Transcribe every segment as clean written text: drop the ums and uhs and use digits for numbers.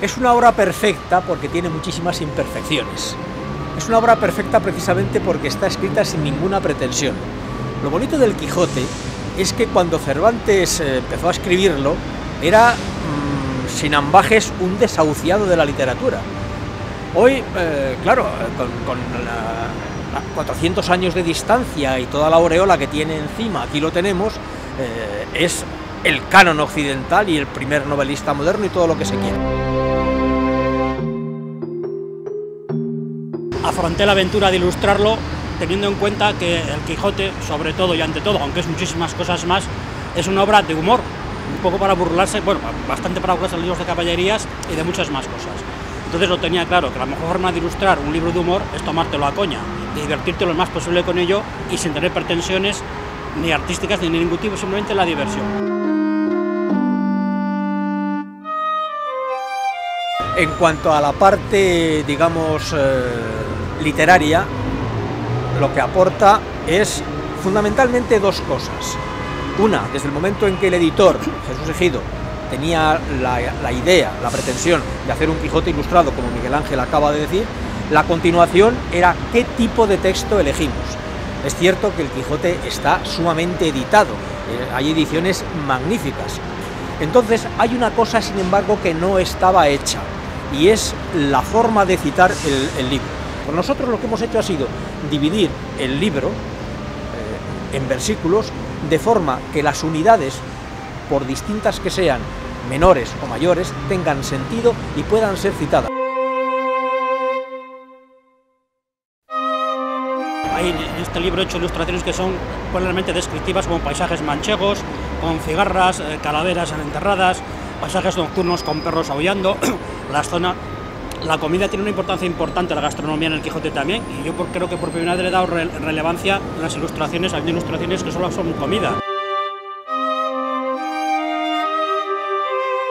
Es una obra perfecta porque tiene muchísimas imperfecciones. Es una obra perfecta precisamente porque está escrita sin ninguna pretensión. Lo bonito del Quijote es que cuando Cervantes empezó a escribirlo, era, sin ambajes, un desahuciado de la literatura. Hoy, claro, con 400 años de distancia y toda la aureola que tiene encima, aquí lo tenemos, es el canon occidental y el primer novelista moderno y todo lo que se quiera. Afronté la aventura de ilustrarlo teniendo en cuenta que el Quijote, sobre todo y ante todo, aunque es muchísimas cosas más, es una obra de humor, un poco para burlarse, bueno, bastante para burlarse de libros de caballerías y de muchas más cosas. Entonces lo tenía claro, que la mejor forma de ilustrar un libro de humor es tomártelo a coña, y divertirte lo más posible con ello y sin tener pretensiones ni artísticas ni ningún tipo, simplemente la diversión. En cuanto a la parte, digamos, literaria, lo que aporta es fundamentalmente dos cosas. Una, desde el momento en que el editor, Jesús Egido, tenía la idea, la pretensión de hacer un Quijote ilustrado, como Miguel Ángel acaba de decir, la continuación era qué tipo de texto elegimos. Es cierto que el Quijote está sumamente editado, hay ediciones magníficas. Entonces, hay una cosa, sin embargo, que no estaba hecha, y es la forma de citar el libro. Pues nosotros lo que hemos hecho ha sido dividir el libro en versículos de forma que las unidades, por distintas que sean, menores o mayores, tengan sentido y puedan ser citadas. Hay en este libro hecho ilustraciones que son plenamente descriptivas, como paisajes manchegos, con cigarras, calaveras enterradas, pasajes nocturnos con perros aullando, la zona. La comida tiene una importancia importante, la gastronomía en el Quijote también, y yo creo que por primera vez le he dado relevancia a las ilustraciones, hay ilustraciones que solo son comida.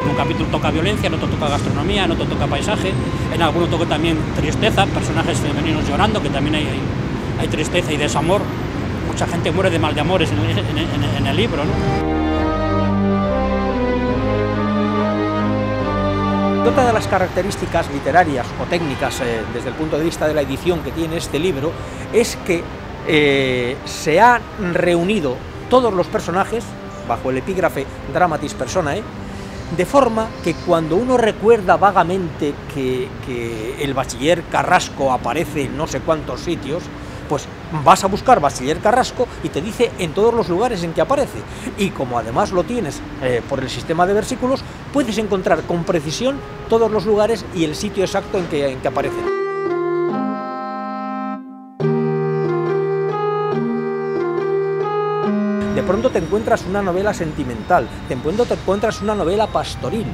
En un capítulo toca violencia, en otro toca gastronomía, en otro toca paisaje, en alguno toca también tristeza, personajes femeninos llorando, que también hay tristeza y desamor, mucha gente muere de mal de amores en el libro, ¿no? Otra de las características literarias o técnicas desde el punto de vista de la edición que tiene este libro es que se han reunido todos los personajes bajo el epígrafe Dramatis Personae, de forma que cuando uno recuerda vagamente que el bachiller Carrasco aparece en no sé cuántos sitios, pues vas a buscar Bachiller Carrasco y te dice en todos los lugares en que aparece. Y como además lo tienes por el sistema de versículos, puedes encontrar con precisión todos los lugares y el sitio exacto en que aparece. De pronto te encuentras una novela sentimental, de pronto te encuentras una novela pastoril,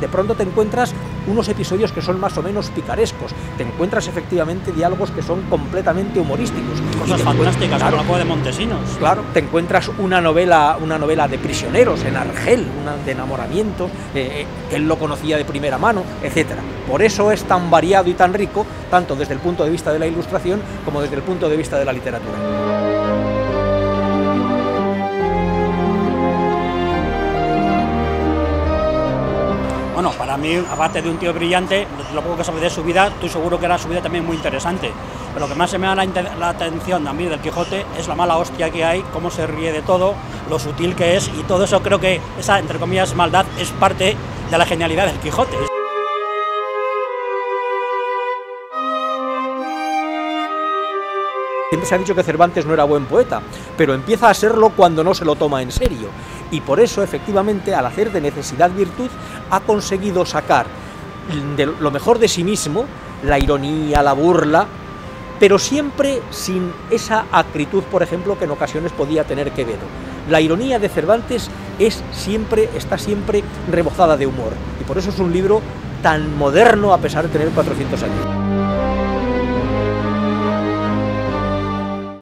de pronto te encuentras unos episodios que son más o menos picarescos, te encuentras efectivamente diálogos que son completamente humorísticos. Cosas fantásticas, claro, como la cueva de Montesinos. Claro, te encuentras una novela de prisioneros en Argel, una de enamoramiento, que él lo conocía de primera mano, etc. Por eso es tan variado y tan rico, tanto desde el punto de vista de la ilustración como desde el punto de vista de la literatura. Bueno, para mí, aparte de un tío brillante, lo poco que sabes de su vida, tú seguro que era su vida también muy interesante. Pero lo que más se me da la atención a mí del Quijote es la mala hostia que hay, cómo se ríe de todo, lo sutil que es, y todo eso, creo que esa, entre comillas, maldad es parte de la genialidad del Quijote. Siempre se ha dicho que Cervantes no era buen poeta, pero empieza a serlo cuando no se lo toma en serio. Y por eso, efectivamente, al hacer de necesidad virtud, ha conseguido sacar de lo mejor de sí mismo, la ironía, la burla, pero siempre sin esa acritud, por ejemplo, que en ocasiones podía tener Quevedo. La ironía de Cervantes está siempre rebozada de humor, y por eso es un libro tan moderno a pesar de tener 400 años.